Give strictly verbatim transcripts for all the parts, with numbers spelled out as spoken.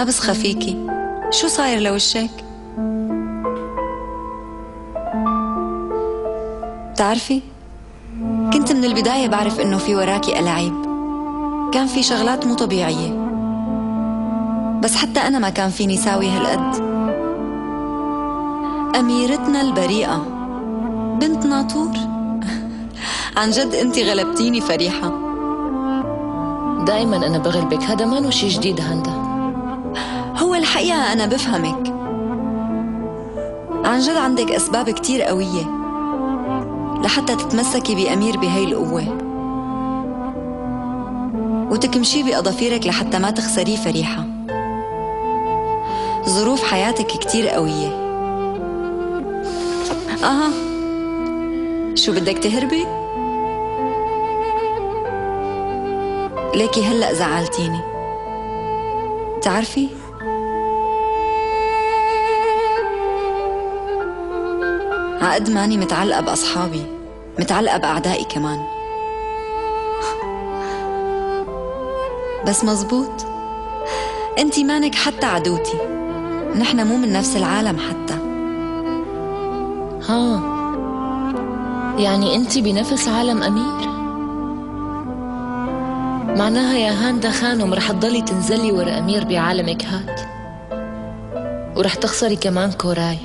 ما بسخى فيكي، شو صاير لوشك؟ بتعرفي؟ كنت من البداية بعرف إنه في وراكي ألاعيب، كان في شغلات مو طبيعية، بس حتى أنا ما كان فيني ساوي هالقد. أميرتنا البريئة بنت ناطور، عن جد أنت غلبتيني فريحة. دايماً أنا بغلبك، هذا مانو شي جديد هندا. هو الحقيقة أنا بفهمك، عن جد عندك أسباب كتير قوية لحتى تتمسكي بأمير بهاي القوة وتكمشي بأظافيرك لحتى ما تخسريه فريحة. ظروف حياتك كتير قوية. أها، شو بدك تهربي؟ ليكي هلأ زعلتيني. تعرفي؟ عقد ماني متعلقة بأصحابي، متعلقة بأعدائي كمان. بس مزبوط، انتي مانك حتى عدوتي، نحن مو من نفس العالم حتى. ها، يعني انتي بنفس عالم أمير؟ معناها يا هاندا خانم رح تضلي تنزلي ورا أمير بعالمك هاد، ورح تخسري كمان كوراي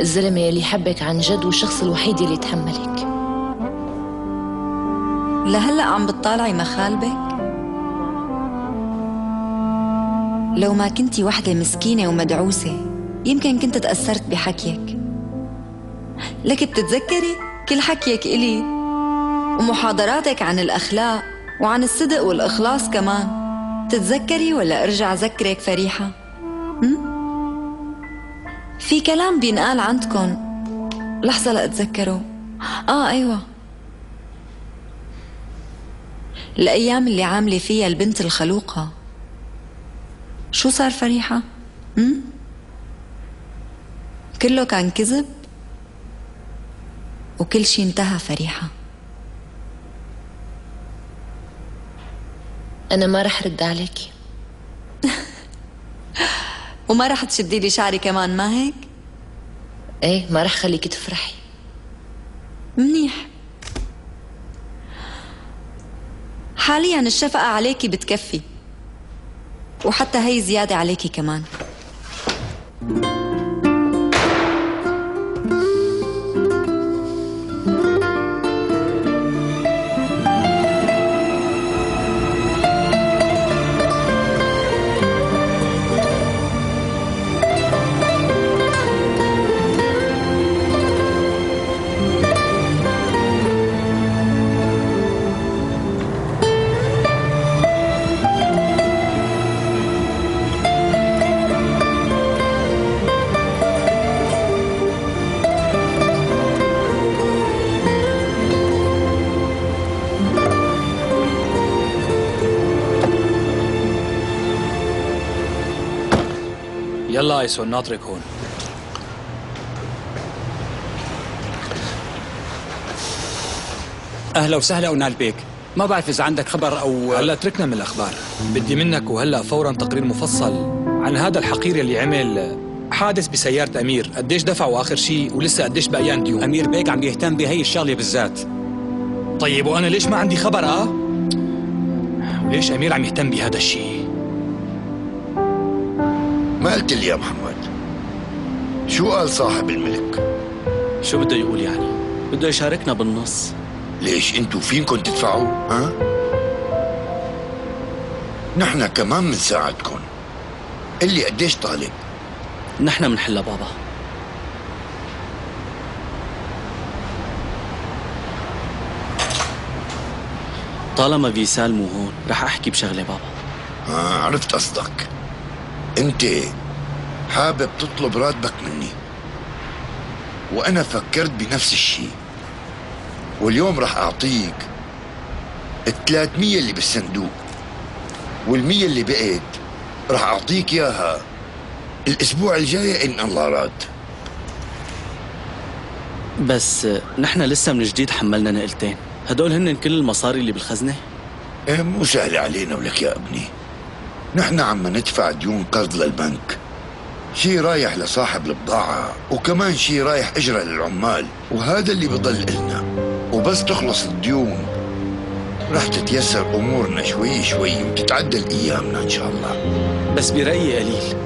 الزلمة اللي يحبك عن جد والشخص الوحيد اللي يتحملك. لهلأ عم بتطالعي مخالبك؟ لو ما كنتي وحدة مسكينة ومدعوسة يمكن كنت تأثرت بحكيك، لك بتتذكري كل حكيك إلي ومحاضراتك عن الأخلاق وعن الصدق والإخلاص كمان. تتذكري ولا أرجع ذكرك فريحة؟ م؟ في كلام بينقال عندكن، لحظة لأتذكره. آه أيوة، الأيام اللي عاملة فيها البنت الخلوقة. شو صار فريحة؟ أم؟ كله كان كذب وكل شي انتهى فريحة. أنا ما رح رد عليكي. وما رح تشدي لي شعري كمان، ما هيك؟ ايه، ما رح خليكي تفرحي. منيح. حاليا الشفقة عليكي بتكفي، وحتى هي زيادة عليكي كمان. يلا ايسون، ناطرك هون. اهلا وسهلا ونال بيك. ما بعرف اذا عندك خبر او هلا تركنا من الاخبار، بدي منك وهلا فورا تقرير مفصل عن هذا الحقير اللي عمل حادث بسيارة امير، قديش دفعوا اخر شيء ولسه قديش بقيان ديون. امير بيك عم يهتم بهي الشغله بالذات. طيب وانا ليش ما عندي خبر؟ اه ليش امير عم يهتم بهذا الشيء؟ ما قلت لي يا محمد شو قال صاحب الملك؟ شو بده يقول يعني؟ بده يشاركنا بالنص. ليش انتو فينكم تدفعوا؟ ها؟ نحن كمان منساعدكم. اللي قديش طالب؟ نحن منحلها بابا. طالما فيسال مو هون رح احكي بشغله بابا. اه عرفت قصدك، انت حابب تطلب راتبك مني، وانا فكرت بنفس الشيء، واليوم رح اعطيك الثلاثمية اللي بالصندوق، والمية اللي بقيت رح اعطيك اياها الاسبوع الجاي ان الله راد. بس نحن لسه من جديد حملنا نقلتين، هدول هن كل المصاري اللي بالخزنه؟ ايه مو سهل علينا ولك يا ابني، نحن عم ندفع ديون قرض للبنك، شي رايح لصاحب البضاعة وكمان شي رايح أجرة للعمال، وهذا اللي بضل إلنا. وبس تخلص الديون رح تتيسر أمورنا شوي شوي وتتعدل أيامنا إن شاء الله. بس برأيي قليل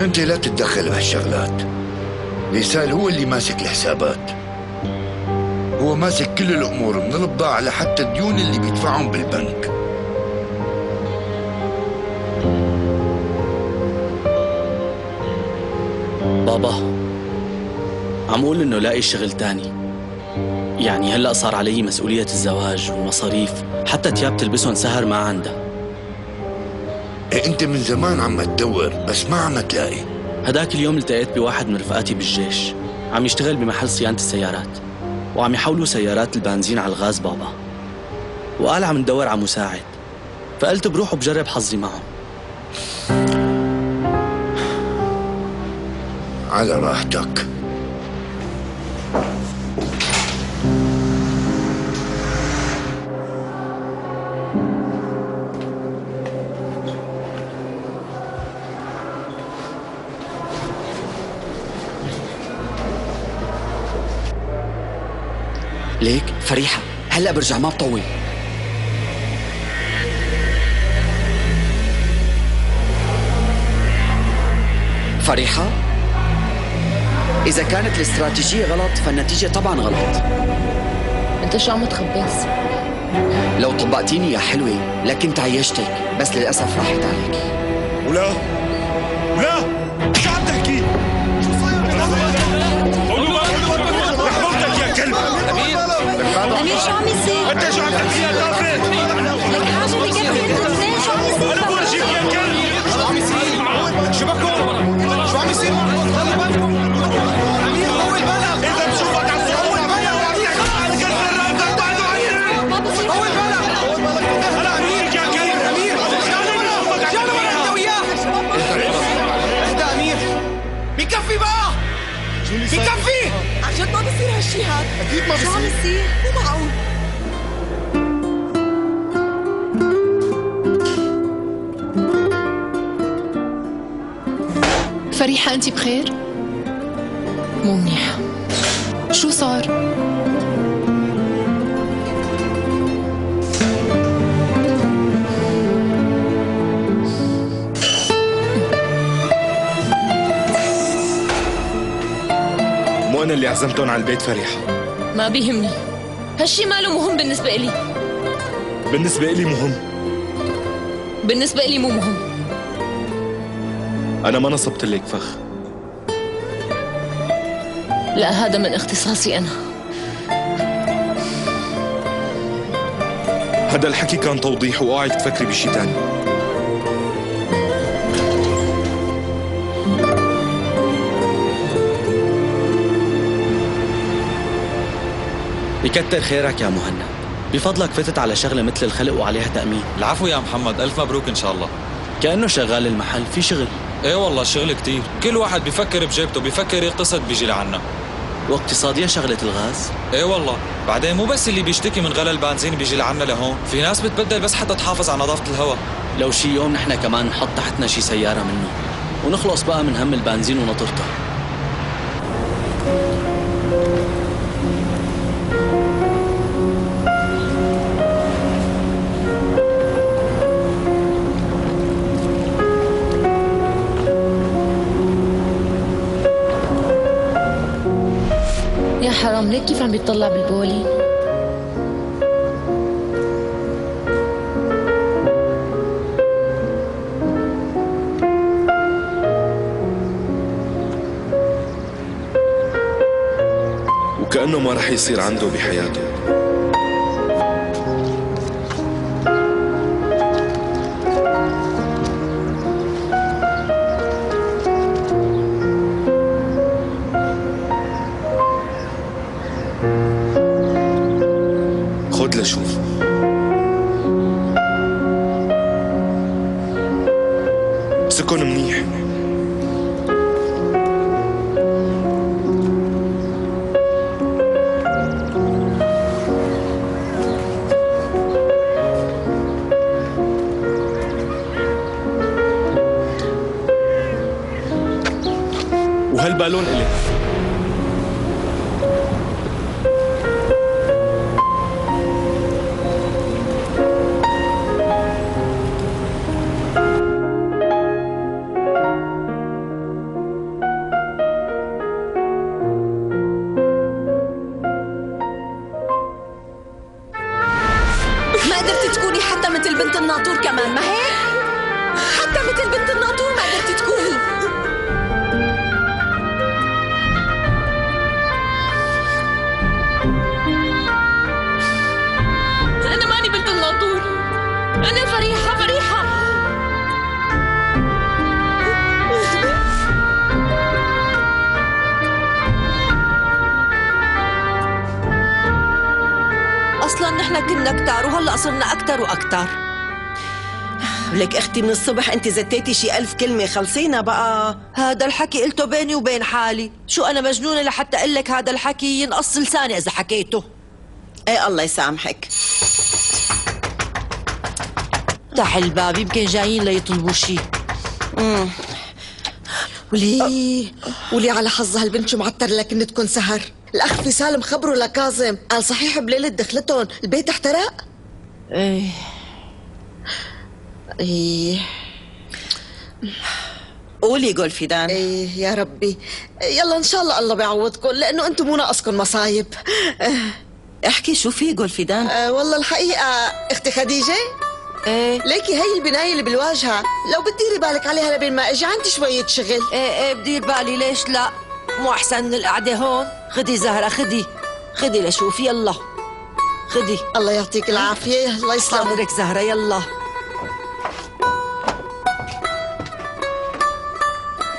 أنت لا تتدخل بهالشغلات. ليسال هو اللي ماسك الحسابات، هو ماسك كل الأمور من البضاعة لحتى الديون اللي بيدفعهم بالبنك. بابا عم أقول إنه لاقي شغل تاني، يعني هلأ صار علي مسؤولية الزواج والمصاريف، حتى تياب تلبسهم سهر ما عندها. إيه أنت من زمان عم تدور بس ما عم تلاقي. هداك اليوم التقيت بواحد من رفقاتي بالجيش عم يشتغل بمحل صيانة السيارات، وعم يحولوا سيارات البنزين على الغاز بابا، وقال عم ندور على مساعد، فقلت بروح وبجرب حظي معه. على راحتك. ليك فريحة هلأ برجع ما بطول. فريحة إذا كانت الاستراتيجية غلط فالنتيجة طبعاً غلط. أنت شو عم تخبص؟ لو طبقتيني يا حلوة لكن تعيشتك، بس للأسف راحت عليك. ولا ولا شو عم تحكي؟ شو صاير؟ رحمتك يا كلب. أمير أمير شو عم يصير؟ أنت شو عم تحكي يا طافل؟ لك حاجة اللي جابتني منين؟ شو عم يصير؟ أنا بورجيك يا كلب شو عم يصير؟ شو بكون؟ شو عم يصير؟ بكفي! عشان ما بصير هالشي هاد. أكيد ما بصير. شو عم يصير؟ مو معقول. فريحة أنت بخير؟ مو منيحة. شو صار؟ أنا اللي عزمتهم على البيت فريحة. ما بيهمني، هالشي ماله مهم بالنسبة إلي. بالنسبة إلي مهم. بالنسبة إلي مو مهم. أنا ما نصبت لك فخ. لا هذا من اختصاصي أنا. هذا الحكي كان توضيح، وقاعد تفكري بشي تاني. يكتر خيرك يا مهند، بفضلك فتت على شغله مثل الخلق وعليها تأمين. العفو يا محمد، ألف مبروك إن شاء الله. كأنه شغال المحل في شغل. إيه والله شغل كتير، كل واحد بيفكر بجيبته، بيفكر يقتصد بيجي لعنا. واقتصادية شغلة الغاز؟ إيه والله، بعدين مو بس اللي بيشتكي من غلا البنزين بيجي لعنا لهون، في ناس بتبدل بس حتى تحافظ على نظافة الهواء. لو شي يوم نحن كمان نحط تحتنا شي سيارة منه، ونخلص بقى من هم البنزين ونطرته. حرام ليك كيف عم بيطلع بالبولي. وكأنه ما رح يصير عنده بحياته. خد لشوف. امسكن منيح. وهالبالون إلي. ما قدرتي تكوني حتى مثل بنت الناطور كمان، ما هيك؟ حتى مثل بنت الناطور ما قدرتي تكوني. أنا ماني بنت الناطور، أنا فريحة فريحة. أصلاً نحن كنا كتار وهلأ صرنا أكتر وأكتر. لك أختي من الصبح أنت زتيتي شي ألف كلمة، خلصينا بقى. هذا الحكي قلته بيني وبين حالي، شو أنا مجنونة لحتى أقول لك هذا الحكي ينقص لساني إذا حكيته. إيه الله يسامحك. افتح الباب يمكن جايين ليطلبوا شي. امم ولي ولي على حظ هالبنت، شو معطر لكن تكون سهر. الأخ في سالم خبره لكاظم، قال صحيح بليلة دخلتهم البيت احترق؟ ايه ايه قولي قول فيدان. ايه يا ربي، يلا ان شاء الله الله بيعوضكم لأنه أنتم مو ناقصكم مصايب. اه احكي شو في قول فيدان. اه والله الحقيقة أختي خديجة، ايه ليكي هي البناية اللي بالواجهة لو بتديري بالك عليها لبين ما أجي، عندي شوية شغل. ايه ايه بدير بالي، ليش لا؟ مو أحسن من القعدة هون؟ خدي زهرة، خدي خدي لشوف، يلا خدي. الله يعطيك العافية، الله يسلمك. صدرك زهرة، يلا.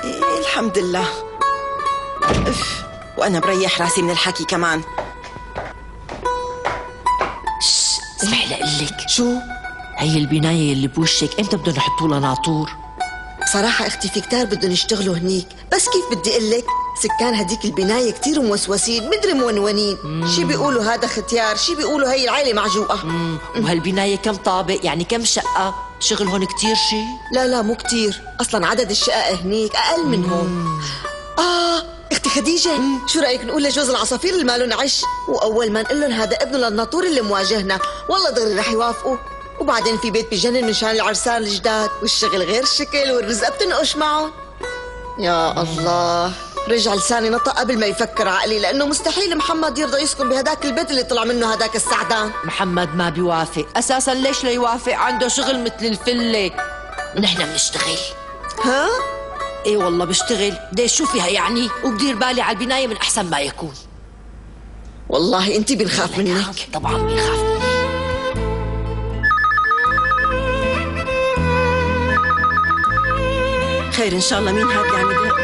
إيه الحمد لله. اف وأنا بريح راسي من الحكي كمان. شش اسمعي لأقلك. شو؟ هي البناية اللي بوشك إمتى بدهم يحطوا لها ناطور؟ بصراحة اختي في كتار بدهم يشتغلوا هنيك، بس كيف بدي اقول لك؟ سكان هديك البناية كتير موسوسين، مدري مونونين، شي بيقولوا هذا ختيار، شي بيقولوا هي العيلة معجوقة. وهالبناية كم طابق؟ يعني كم شقة؟ شغل هون كتير شي؟ لا لا مو كتير، أصلاً عدد الشقق هنيك أقل من هون. آه اختي خديجة، مم. شو رأيك نقول لجوز العصافير اللي مالن عش، وأول ما نقول لهم هذا ابنه للناطور اللي مواجهنا، والله ضروري رح يوافقوا. وبعدين في بيت بجنن من شان العرسان الجداد، والشغل غير شكل والرزقة بتنقش معه. يا الله رجع لساني نطق قبل ما يفكر عقلي، لأنه مستحيل محمد يرضى يسكن بهداك البيت اللي طلع منه هداك السعدان. محمد ما بيوافق أساساً، ليش لا يوافق؟ عنده شغل مثل الفلة. نحن بنشتغل. ها؟ إيه والله بشتغل، ليش شو فيها يعني؟ وبدير بالي على البناية من أحسن ما يكون. والله أنت بنخاف منك. طبعاً بنخاف منك. خير ان شاء الله. مين هاد يعني ده؟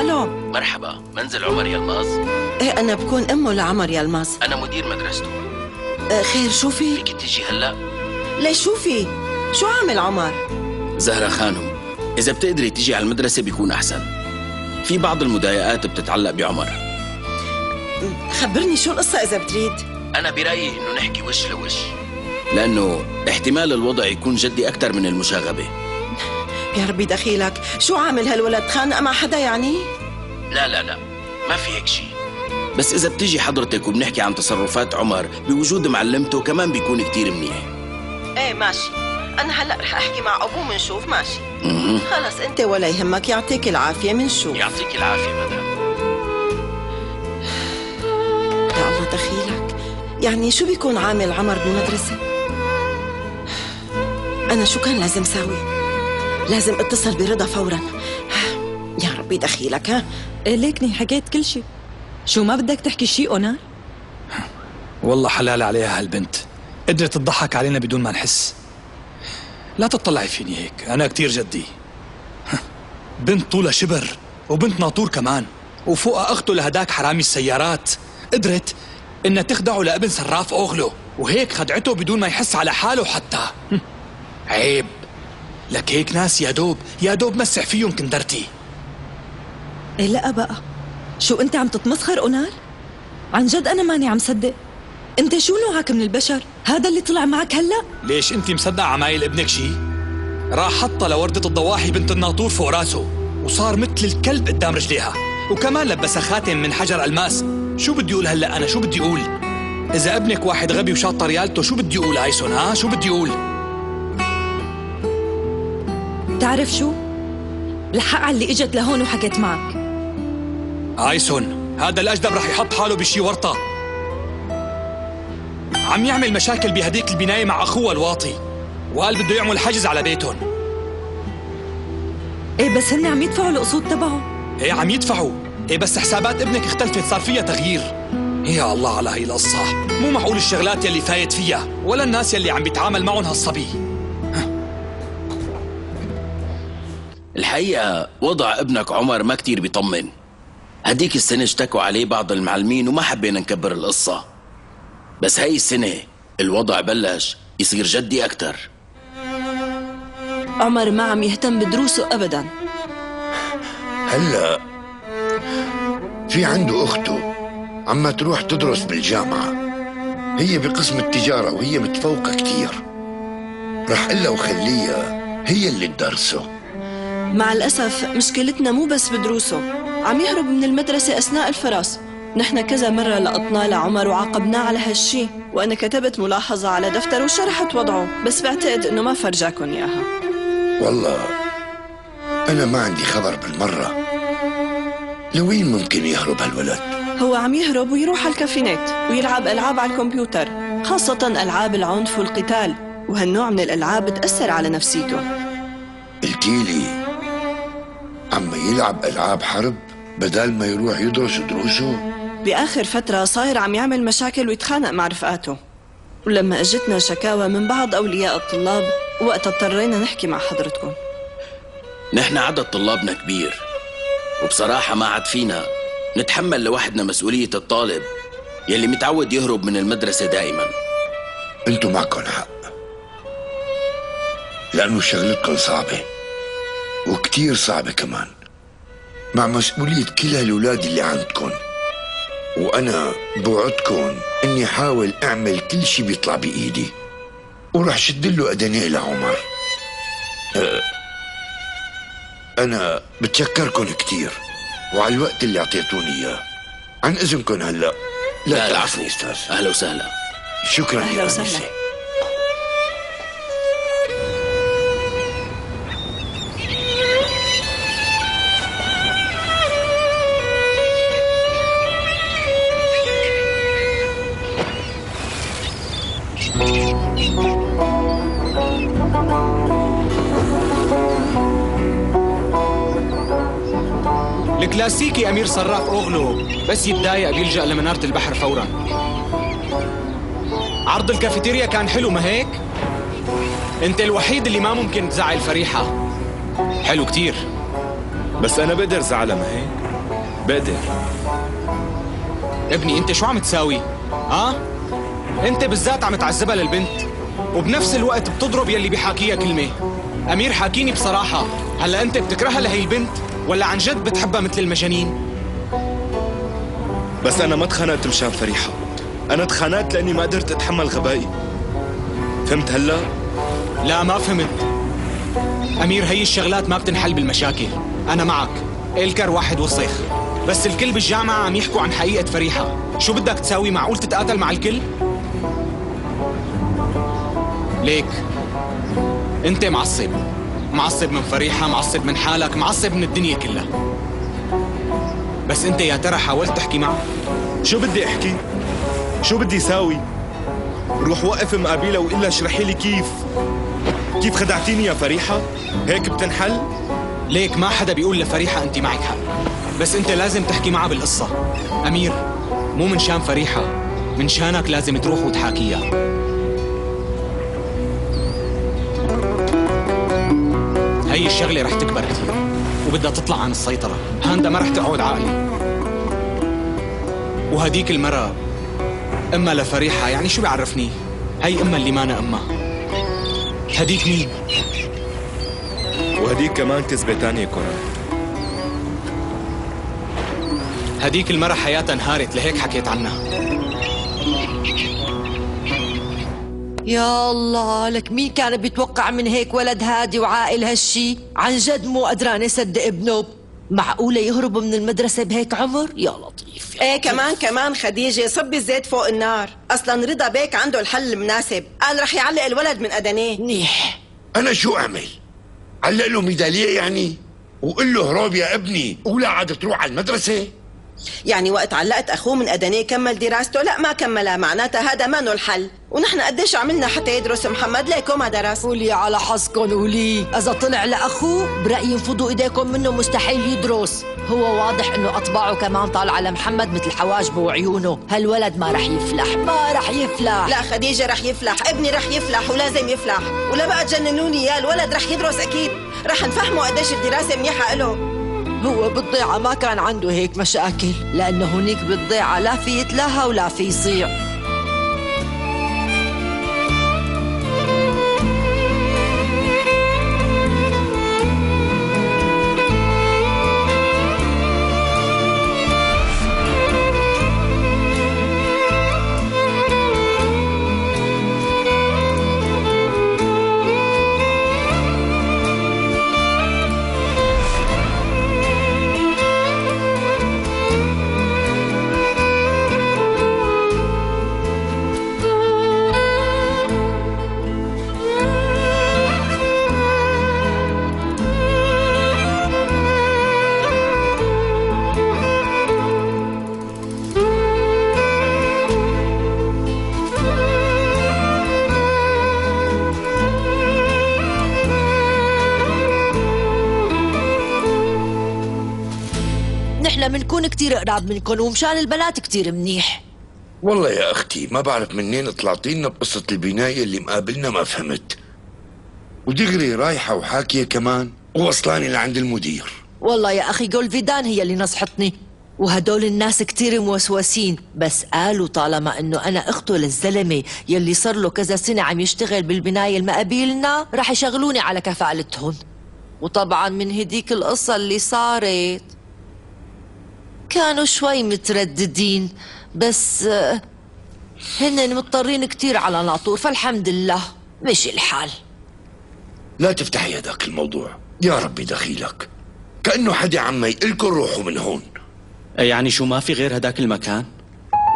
الو مرحبا، منزل عمر يلماز؟ ايه انا بكون امه لعمر يلماز، انا مدير مدرسته. آه خير شو في؟ فيك تجي هلا؟ ليش شو في؟ شو عامل عمر؟ زهرة خانم اذا بتقدري تجي على المدرسة بيكون احسن، في بعض المضايقات بتتعلق بعمر. خبرني شو القصة اذا بتريد. انا برايي انه نحكي وش لوش، لانه احتمال الوضع يكون جدي اكثر من المشاغبة. يا ربي دخيلك، شو عامل هالولد؟ خانق مع حدا يعني؟ لا لا لا ما في هيك شيء، بس إذا بتيجي حضرتك وبنحكي عن تصرفات عمر بوجود معلمته كمان بيكون كتير منيح. ايه ماشي، أنا هلا رح أحكي مع أبوه منشوف. ماشي خلص أنت ولا يهمك، يعطيك العافية منشوف. يعطيك العافية مدام. يا الله دخيلك، يعني شو بيكون عامل عمر بالمدرسة؟ أنا شو كان لازم ساوي؟ لازم اتصل برضا فورا. يا ربي دخيلك. ها ليكني حكيت كل شيء، شو ما بدك تحكي شيء أونار؟ والله حلال عليها هالبنت، قدرت تضحك علينا بدون ما نحس. لا تطلعي فيني هيك، أنا كتير جدي. بنت طولها شبر وبنت ناطور كمان، وفوقها أخته لهداك حرامي السيارات، قدرت إنها تخدعه لابن صراف اوغلو، وهيك خدعته بدون ما يحس على حاله حتى. عيب لك هيك ناس، يا دوب يا دوب مسح فيهم كندرتي. إيه لا بقى، شو أنت عم تتمسخر أونار؟ عن جد أنا ماني عم صدق، أنت شو نوعك من البشر؟ هذا اللي طلع معك هلا؟ ليش أنت مصدقة عمايل ابنك شي؟ راح حطها لوردة الضواحي بنت الناطور فوق راسه، وصار مثل الكلب قدام رجليها، وكمان لبسها خاتم من حجر الماس. شو بدي اقول هلا انا؟ شو بدي اقول؟ اذا ابنك واحد غبي وشاط ريالته شو بدي اقول عيسون؟ ها شو بدي اقول؟ تعرف شو؟ الحق على اللي اجت لهون وحكت معك. عيسون هذا الاجدب رح يحط حاله بشي ورطه، عم يعمل مشاكل بهديك البنايه مع اخوه الواطي، وقال بده يعمل حجز على بيتهم. ايه بس هن عم يدفعوا القسوط تبعهم. ايه عم يدفعوا، ايه بس حسابات ابنك اختلفت، صار فيها تغيير. يا الله على هي القصه، مو معقول الشغلات يلي فايت فيها ولا الناس يلي عم بيتعامل معهم هالصبي. الحقيقه وضع ابنك عمر ما كتير بيطمن. هديك السنه اشتكوا عليه بعض المعلمين وما حبينا نكبر القصه، بس هاي السنه الوضع بلش يصير جدي اكتر. عمر ما عم يهتم بدروسه ابدا. هلا في عنده اخته عم تروح تدرس بالجامعه، هي بقسم التجاره وهي متفوقه كثير، رح قلها وخليها هي اللي تدرسه. مع الاسف مشكلتنا مو بس بدروسه، عم يهرب من المدرسه اثناء الفرص. نحن كذا مره لقطناه لعمر وعاقبناه على هالشي، وانا كتبت ملاحظه على دفتر وشرحت وضعه، بس بعتقد انه ما فرجاكم اياها. والله انا ما عندي خبر بالمره، لوين ممكن يهرب هالولد؟ هو عم يهرب ويروح على الكافينات ويلعب العاب على الكمبيوتر، خاصه العاب العنف والقتال، وهالنوع من الالعاب بتاثر على نفسيته. قلتيلي عم يلعب العاب حرب بدل ما يروح يدرس دروسه؟ بآخر فترة صاير عم يعمل مشاكل ويتخانق مع رفقاته، ولما اجتنا شكاوى من بعض أولياء الطلاب وقتها اضطرينا نحكي مع حضرتكم. نحن عدد طلابنا كبير، وبصراحة ما عاد فينا نتحمل لوحدنا مسؤولية الطالب يلي متعود يهرب من المدرسة دائما. انتم معكم حق، لأنه شغلتكم صعبة وكتير صعبة كمان، مع مسؤولية كل هالولاد اللي عندكن، وأنا بوعدكن إني حاول أعمل كل شي بيطلع بإيدي، ورح شدله أدنيه لعمر. أه أنا بتشكركن كتير وعلى الوقت اللي أعطيتوني إياه. عن إذنكن هلا لا تعرفوا. أستاذ أهلا وسهلا. شكرا. أهلا وسهلا. الكلاسيكي أمير صراف اوغلو بس يتضايق بيلجأ لمنارة البحر فورا. عرض الكافيتيريا كان حلو ما هيك؟ انت الوحيد اللي ما ممكن تزعل فريحة. حلو كتير. بس أنا بقدر زعلها ما هيك؟ بقدر. ابني انت شو عم تساوي؟ ها؟ انت بالذات عم تعذبها للبنت، وبنفس الوقت بتضرب يلي بحاكيها كلمة. أمير حاكيني بصراحة، هلا انت بتكرهها لهي البنت؟ ولا عن جد بتحبها مثل المجانين؟ بس أنا ما اتخانقت مشان فريحة، أنا اتخانقت لأني ما قدرت أتحمل غبائي. فهمت هلا؟ لا ما فهمت أمير، هي الشغلات ما بتنحل بالمشاكل. أنا معك، الكر واحد والصيخ، بس الكل بالجامعة عم يحكوا عن حقيقة فريحة. شو بدك تساوي؟ معقول تتقاتل مع الكل؟ ليك أنت معصب، معصب من فريحة، معصب من حالك، معصب من الدنيا كلها. بس انت يا ترى حاولت تحكي معه؟ شو بدي احكي؟ شو بدي ساوي؟ روح وقف مقابلة وإلا اشرحي لي كيف كيف خدعتيني يا فريحة؟ هيك بتنحل؟ ليك ما حدا بيقول لفريحة انت معك حق، بس انت لازم تحكي معها بالقصة. أمير مو من شان فريحة، من شانك لازم تروح وتحاكيها. هي الشغلة رح تكبر كثير وبدها تطلع عن السيطرة. هاندا ما رح تقعد عاقلة، وهديك المرة أمها لفريحة، يعني شو بيعرفني؟ هي أمها اللي مانا أمها. هديك مين؟ وهديك كمان كذبة تانية كورة. هديك المرة حياتها انهارت، لهيك حكيت عنها. يا الله، لك مين كان بيتوقع من هيك ولد هادي وعاقل هالشي؟ عن جد مو قدران يصدق ابنه. معقولة يهربوا من المدرسة بهيك عمر؟ يا لطيف يا ايه لطيف. كمان كمان خديجة، صبي الزيت فوق النار. أصلا رضا بيك عنده الحل المناسب، قال رح يعلق الولد من أدنيه. منيح. أنا شو أعمل؟ علق له ميدالية يعني؟ وقل له هروب يا ابني ولا عاد تروح على المدرسة؟ يعني وقت علقت أخوه من أدنيه كمل دراسته؟ لا ما كملها، معناتها هذا ما له الحل. ونحن قديش عملنا حتى يدرس محمد؟ ليكو ما درس. قولي على حظكم، قولي إذا طلع لأخوه برأيي انفضوا إيديكم منه، مستحيل يدرس. هو واضح إنه أطباعه كمان طالعة لمحمد مثل حواجبه وعيونه، هالولد ما رح يفلح، ما رح يفلح. لا خديجة رح يفلح، ابني رح يفلح ولازم يفلح، ولا بقى تجننوني يا الولد رح يدرس أكيد، رح نفهمه قديش الدراسة منيحة إله. هو بالضيعة ما كان عنده هيك مشاكل، لأنه هنيك بالضيعة لا في يتلاها ولا في يصيع. منكون كتير قراب منكن ومشان البنات كتير منيح. والله يا أختي ما بعرف منين طلعتينا بقصة البناية اللي مقابلنا، ما فهمت. ودغري رايحة وحاكية كمان ووصلاني لعند المدير. والله يا أخي جولفيدان هي اللي نصحتني، وهدول الناس كتير موسوسين، بس قالوا طالما إنه أنا أخته للزلمة يلي صار له كذا سنة عم يشتغل بالبناية المقابلنا رح يشغلوني على كفالتهم. وطبعا من هديك القصة اللي صارت كانوا شوي مترددين، بس هن مضطرين كتير على ناطور، فالحمد لله مشي الحال. لا تفتحي هذاك الموضوع يا ربي دخيلك، كأنه حدا عم يقلكن روحوا من هون. يعني شو ما في غير هذاك المكان؟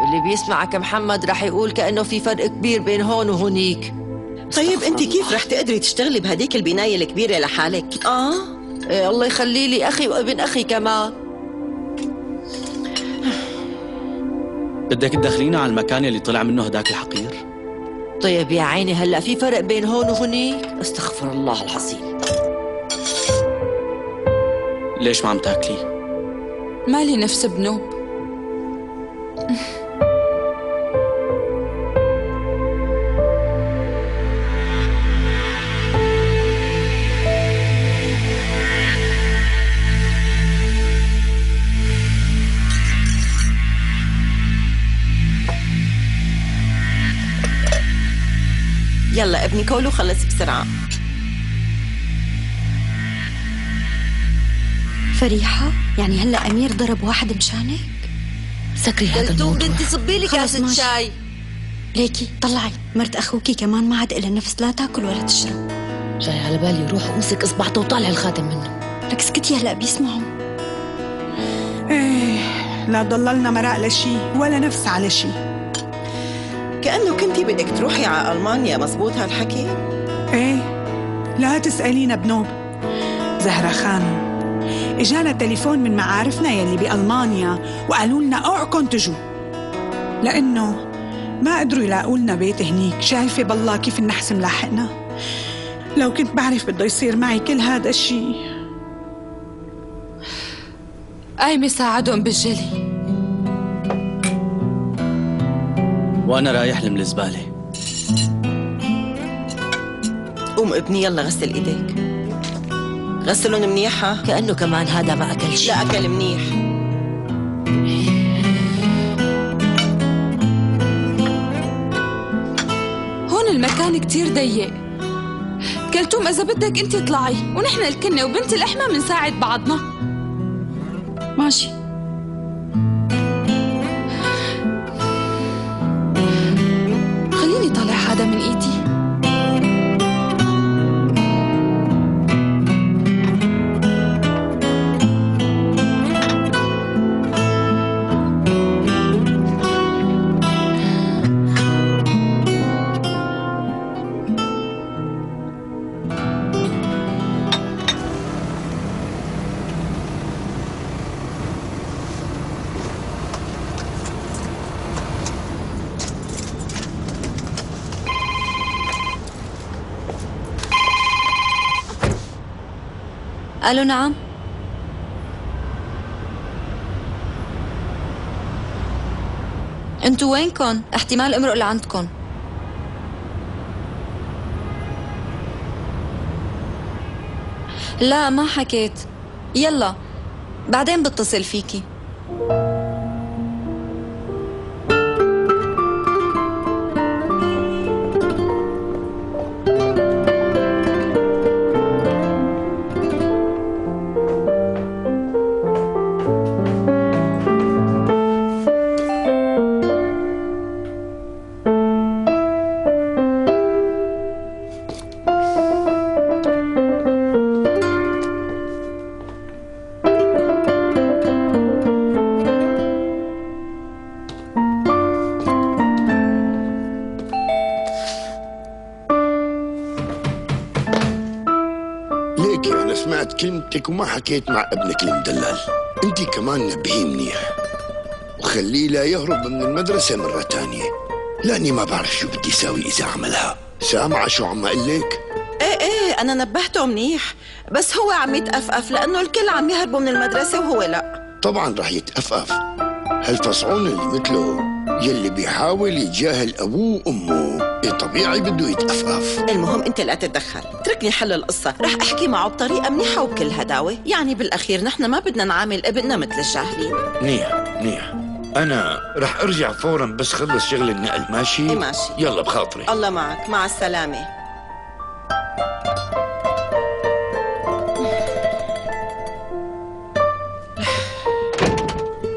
اللي بيسمعك محمد رح يقول كأنه في فرق كبير بين هون وهونيك. طيب انت كيف رح تقدري تشتغلي بهديك البناية الكبيرة لحالك؟ اه إيه الله يخلي لي اخي وابن اخي كمان. بدك تدخلينا على المكان اللي طلع منه هداك الحقير؟ طيب يا عيني، هلا في فرق بين هون وهنيك؟ استغفر الله العظيم. ليش ما عم تاكلي؟ مالي نفس بنوب. يلا ابني كولو خلص بسرعة. فريحة يعني هلا أمير ضرب واحد مشانك؟ سكري هذا الموضوع. بنتي صبي لي كاسة شاي. ليكي طلعي مرت أخوكي كمان ما عاد إلها نفس، لا تاكل ولا تشرب. جاي على بالي روح امسك إصبعته وطالع الخاتم منه. لك اسكتي هلا بيسمعوا. إيه لا ضللنا مرق لشي ولا نفس على شي. كأنه كنتي بدك تروحي على ألمانيا، مزبوط هالحكي؟ ايه لا تسألينا بنوب. زهرة خانم اجانا تليفون من معارفنا يلي بألمانيا وقالوا لنا اوعكم تجوا لأنه ما قدروا يلاقوا لنا بيت هنيك. شايفة بالله كيف النحس ملاحقنا، لو كنت بعرف بده يصير معي كل هذا الشيء. قايمة ساعدهم بالجلي وأنا رايح لم الزبالة. قوم ابني يلا غسل إيديك، غسلهم منيحة. كأنه كمان هذا ما أكل شيء. لا أكل منيح. هون المكان كتير ضيق. كلثوم إذا بدك أنت اطلعي ونحن الكنة وبنت الأحمى بنساعد بعضنا. ماشي. هذا من ايدي. قالوا نعم؟ انتوا وينكن؟ احتمال امرق لعندكن. لا ما حكيت. يلا بعدين بتصل فيكي. كلمتك وما حكيت مع ابنك المدلل. انتي كمان نبهيه منيح وخليه لا يهرب من المدرسة مرة تانية، لاني ما بعرف شو بدي ساوي اذا عملها. سامعة شو عم اقلك؟ ايه ايه انا نبهته منيح، بس هو عم يتأفأف لانه الكل عم يهربوا من المدرسة وهو لا. طبعا رح يتأفأف، هالفصعون اللي مثله يلي بيحاول يتجاهل ابوه وامه، إيه طبيعي بده يتأفأف. المهم انت لا تتدخل، اتركني حل القصة، رح احكي معه بطريقة منيحة وبكل هداوة، يعني بالاخير نحن ما بدنا نعامل ابننا مثل الجاهلين. منيح منيح، أنا رح أرجع فورا بس خلص شغل النقل، ماشي؟ إيه ماشي، يلا بخاطري. الله معك، مع السلامة.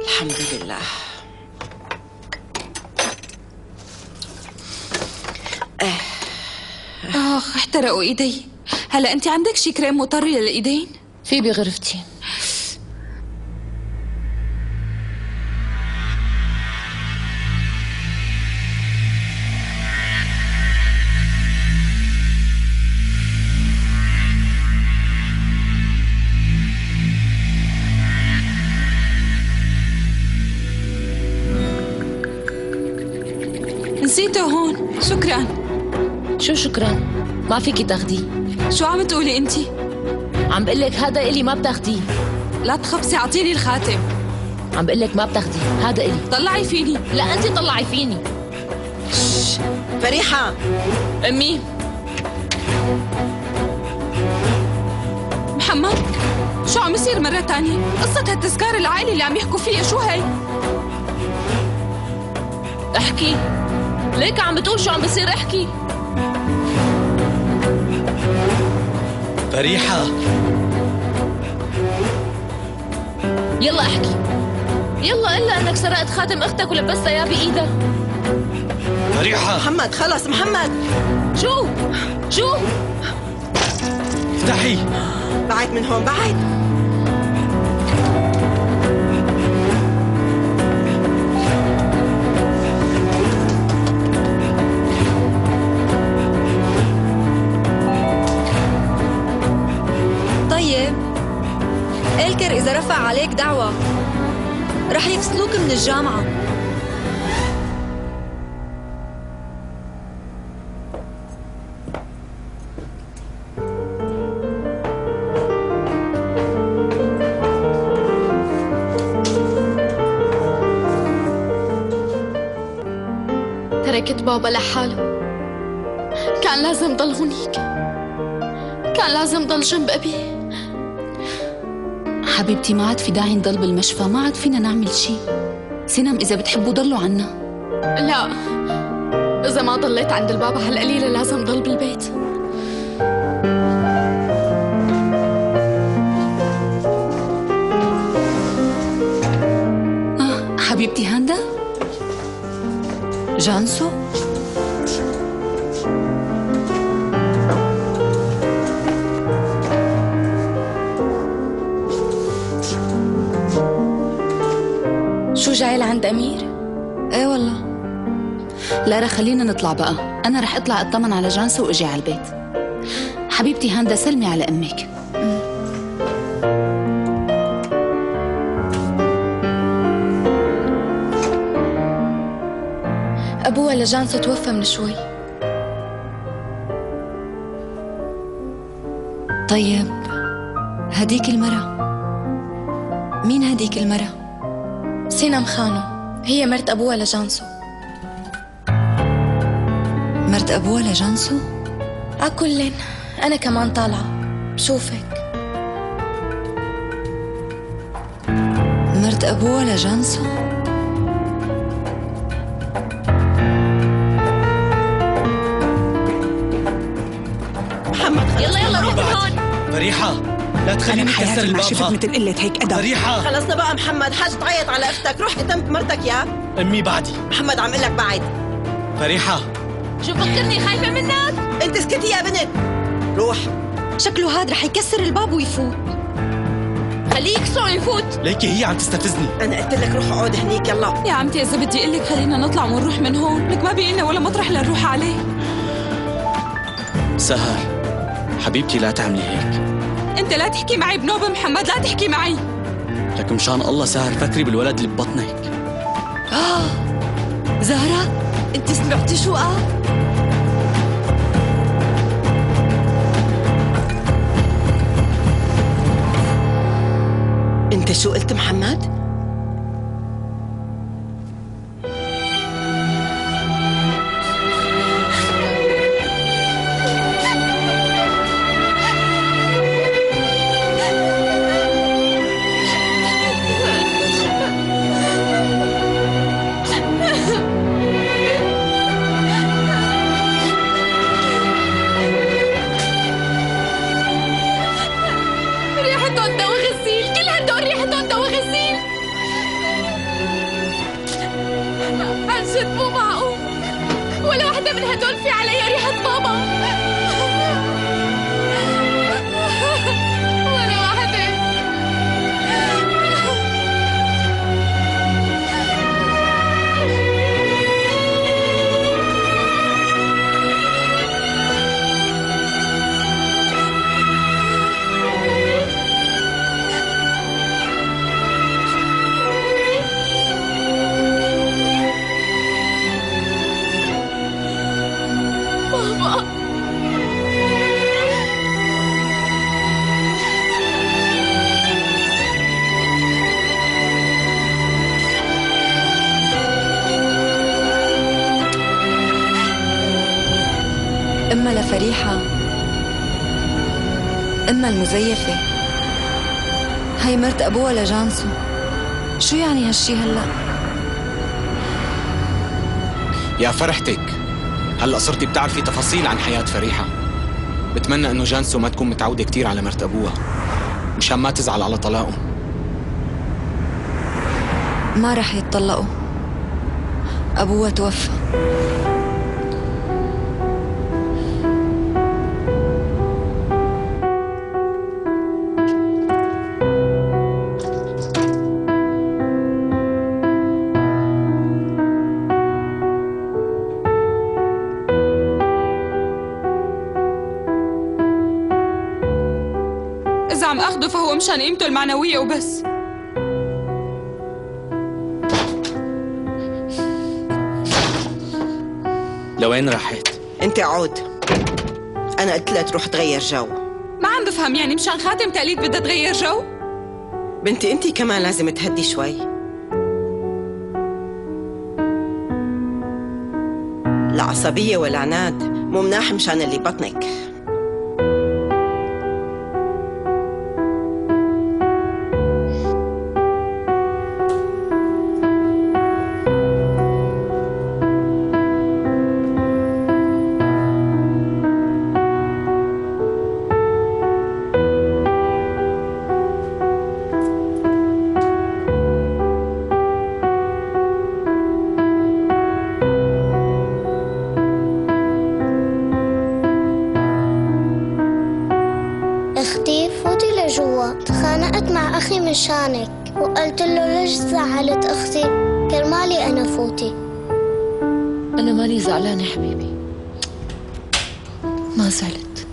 الحمد لله. اخ احترقوا ايدي. هلا انت عندك شي كريم مطري للايدين؟ في بغرفتي. نسيته هون. شكرا. شو شكرا؟ ما فيكي تاخديه. شو عم تقولي انتي؟ عم بقلك هذا الي ما بتاخديه. لا تخبصي، اعطيني الخاتم. عم بقلك ما بتاخديه، هذا الي. طلعي فيني. لا انتي طلعي فيني. شش. فريحة. امي. محمد شو عم يصير مرة تانية؟ قصة هالتذكار العائلي اللي عم يحكوا فيها شو هي؟ احكي. ليك عم بتقول شو عم بيصير؟ احكي. فريحة يلا احكي يلا، الا انك سرقت خاتم اختك ولبستها اياه بايدها. فريحة. محمد خلص. محمد شو شو؟ افتحي. بعد من هون، بعد. اذكر اذا رفع عليك دعوة رح يفصلوك من الجامعة. تركت بابا لحاله، كان لازم ضل هونيك، كان لازم ضل جنب أبي. حبيبتي ما عاد في داعي نضل بالمشفى، ما عاد فينا نعمل شي. سنم إذا بتحبوا ضلوا عنا. لا إذا ما ضليت عند البابا هالقليلة لازم ضل بالبيت. آه حبيبتي هاندا؟ جانسو؟ جاي لعند أمير؟ ايه والله. لارا خلينا نطلع بقى، أنا رح أطلع أطمن على جانسو وأجي على البيت. حبيبتي هاندا سلمي على أمك. أبوها لجانسو توفى من شوي. طيب هديك المرة. مين هديك المرة؟ سينا مخانو، هي مرت أبوها لجانسو. مرت أبوها لجانسو؟ عكلن، أنا كمان طالعة، بشوفك. مرت أبوها لجانسو؟ محمد يلا يلا روح من هون. فريحة لا تخليني اكسر الباب. ما شفت مثل قله هيك ادب. فريحة خلصنا بقى محمد، حاج تعيط على اختك، روح اتمت مرتك يا امي بعدي. محمد عم اقول لك بعد. فريحة شو فكرني خايفة منك؟ انت اسكتي يا بنت، روح. شكله هاد رح يكسر الباب ويفوت. خليه يكسره يفوت. ليكي هي عم تستفزني. انا قلت لك روح اقعد هنيك. يلا يا عمتي اذا بدي اقول لك خلينا نطلع ونروح من هون، لك ما بقينا ولا مطرح لنروح عليه. سهر حبيبتي لا تعملي هيك. انت لا تحكي معي بنوبة محمد، لا تحكي معي. لك مشان الله سهر فكري بالولد اللي ببطنك. اه زهرة انت سمعتي شو قال؟ انت شو قلت محمد؟ أما لفريحة أما المزيفة هي مرت أبوها لجانسو. شو يعني هالشي هلأ؟ يا فرحتك هلأ صرتي بتعرفي تفاصيل عن حياة فريحة. بتمنى إنه جانسو ما تكون متعودة كتير على مرت أبوها مشان ما تزعل على طلاقه. ما رح يتطلقوا، أبوها توفى. عم اخده فهو مشان قيمته المعنوية وبس. لوين راحت؟ انت عود، انا قلت لها تروح تغير جو. ما عم بفهم يعني مشان خاتم تقليد بدها تغير جو؟ بنتي انت كمان لازم تهدي شوي. لا عصبية ولا عناد، مو مناح مشان اللي بطنك. تخانقت مع أخي من شانك وقلت له ليش زعلت أختي؟ كان مالي أنا فوتي. أنا مالي زعلانة حبيبي، ما زعلت.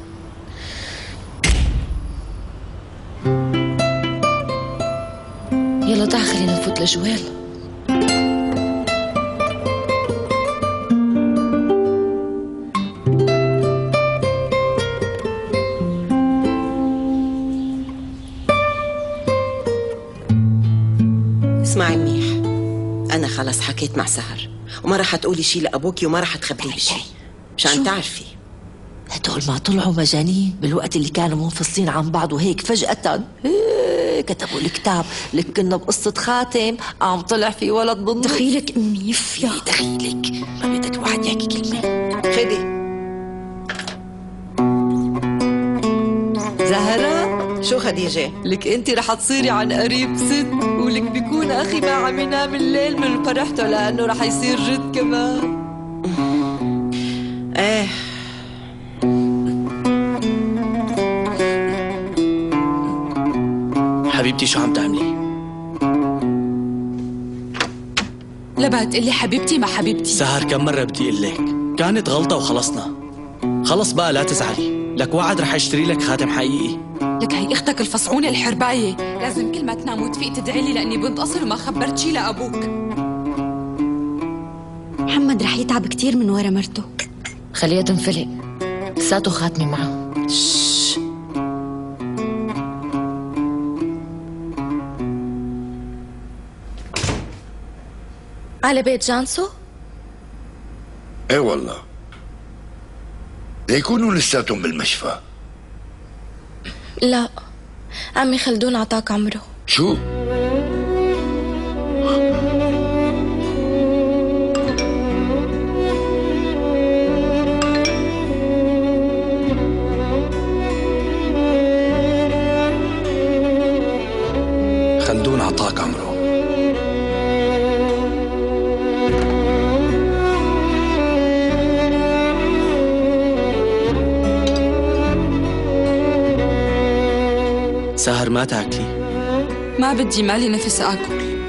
يلا تعال خلينا نفوت لجوال. اسمعي منيح، أنا خلص حكيت مع سهر وما راح تقولي شي لأبوكي وما راح تخبريه بشي مشان تعرفي. هدول ما طلعوا مجانين بالوقت اللي كانوا منفصلين عن بعض وهيك فجأة كتبوا الكتاب لك كنا بقصة خاتم عم طلع في ولد بالنص. دخيلك أمي يفيا دخيلك، ما بدك واحد يحكي كلمة. خدي زهرة. شو خديجة؟ لك انت رح تصيري عن قريب ست، ولك بيكون اخي ما عم ينام الليل من فرحته لانه رح يصير جد كمان. ايه حبيبتي شو عم تعملي؟ لا بقى تقلي حبيبتي ما حبيبتي. سهر كم مرة بدي اقول لك كانت غلطة وخلصنا، خلص بقى لا تزعلي، لك وعد رح اشتري لك خاتم حقيقي. لك هي اختك الفصعونة الحرباية، لازم كل ما تنام وتفيق تدعي لي لاني بنت اصل وما خبرت شي لابوك. محمد رح يتعب كثير من ورا مرته، خليها تنفلق، لساته خاتمي معه. على بيت جانسو؟ ايه والله ليكونوا لساتهم بالمشفى. لا عمي خلدون عطاك عمره. شو؟ خلدون عطاك عمره؟ سهر ما تاكلي؟ ما بدي، مالي نفس اكل.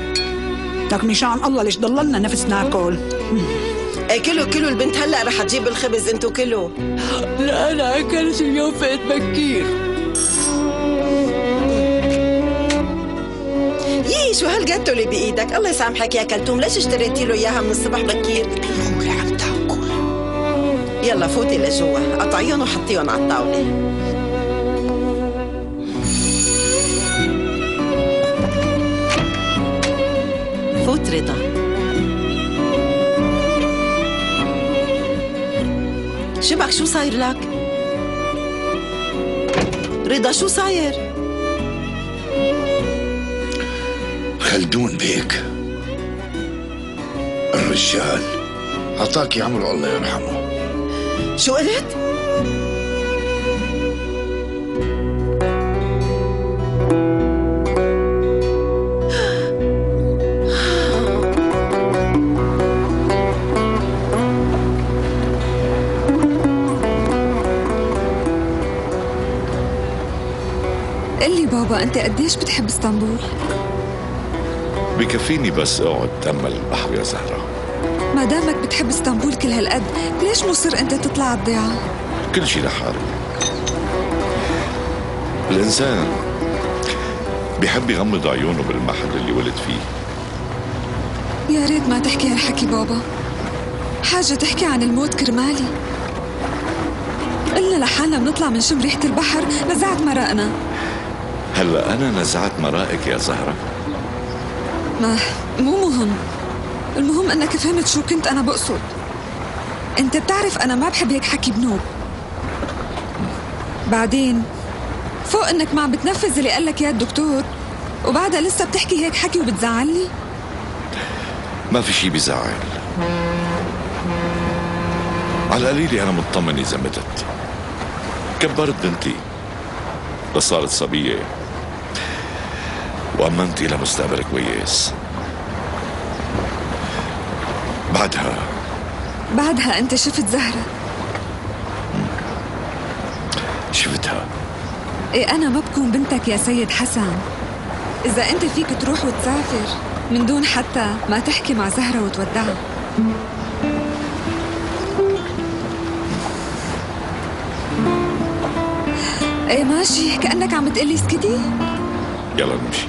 لك مشان الله ليش ضللنا نفس ناكل؟ اكلوا كلوا، البنت هلا رح تجيب الخبز، انتوا كلوا. لا انا اكلت اليوم فقت بكير. يي شو هالجاتو اللي بايدك، الله يسامحك يا كلثوم، ليش اشتريتي له اياها من الصبح بكير؟ اليوم اللي عم تاكل. يلا فوتي لجوا، قطعيهم وحطيهم على الطاوله. فوت رضا. شبك شو صاير لك؟ رضا شو صاير؟ خلدون بيك الرجال عطاكي عمره الله يرحمه. شو قلت؟ بابا أنت قديش بتحب اسطنبول؟ بكفيني بس أقعد أتأمل البحر يا زهرة. ما دامك بتحب اسطنبول كل هالقد، ليش مصر أنت تطلع على الضيعة؟ كل شي لحاله. الإنسان بيحب يغمض عيونه بالمحل اللي ولد فيه. يا ريت ما تحكي هالحكي بابا، حاجة تحكي عن الموت كرمالي. إلا لحالنا بنطلع بنشم ريحة البحر نزعت مرقنا. هلا أنا نزعت مرائك يا زهرة؟ ما مو مهم، المهم أنك فهمت شو كنت أنا بقصد. أنت بتعرف أنا ما بحب هيك حكي بنوب، بعدين فوق أنك ما عم بتنفذ اللي قال لك يا الدكتور وبعدها لسه بتحكي هيك حكي وبتزعلني. ما في شي بزعل، على القليلة أنا مطمن إذا متت. كبرت بنتي لصارت صبية، وأما أنتِ لمستقبل كويس. بعدها بعدها أنت شفت زهرة؟ شفتها. إيه أنا ما بكون بنتك يا سيد حسن، إذا أنت فيك تروح وتسافر من دون حتى ما تحكي مع زهرة وتودعها. ايه ماشي، كأنك عم تقلي اسكتي. يلا نمشي.